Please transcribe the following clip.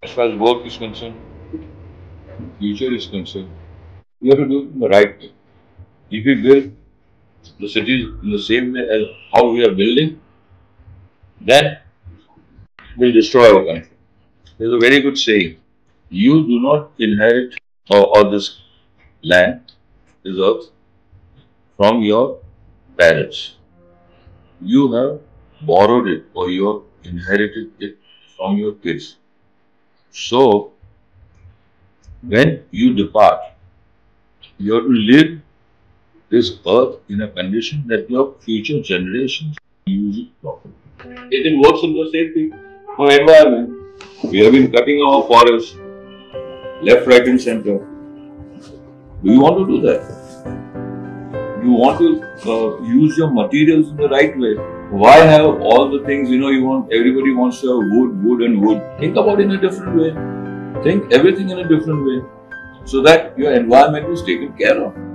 As far as work is concerned, future is concerned, you have to do the right thing. If we build the cities in the same way as how we are building, then we'll destroy our country. There's a very good saying, you do not inherit or this land, this earth, from your parents. You have borrowed it or you have inherited it from your kids. So, when you depart, you have to live this earth in a condition that your future generations use it properly. It works in the safety for environment. We have been cutting our forests, left, right and centre. Do you want to do that? You want to use your materials in the right way. Why have all the things, you know, you want, everybody wants to have wood, wood and wood. Think about it in a different way. Think everything in a different way so that your environment is taken care of.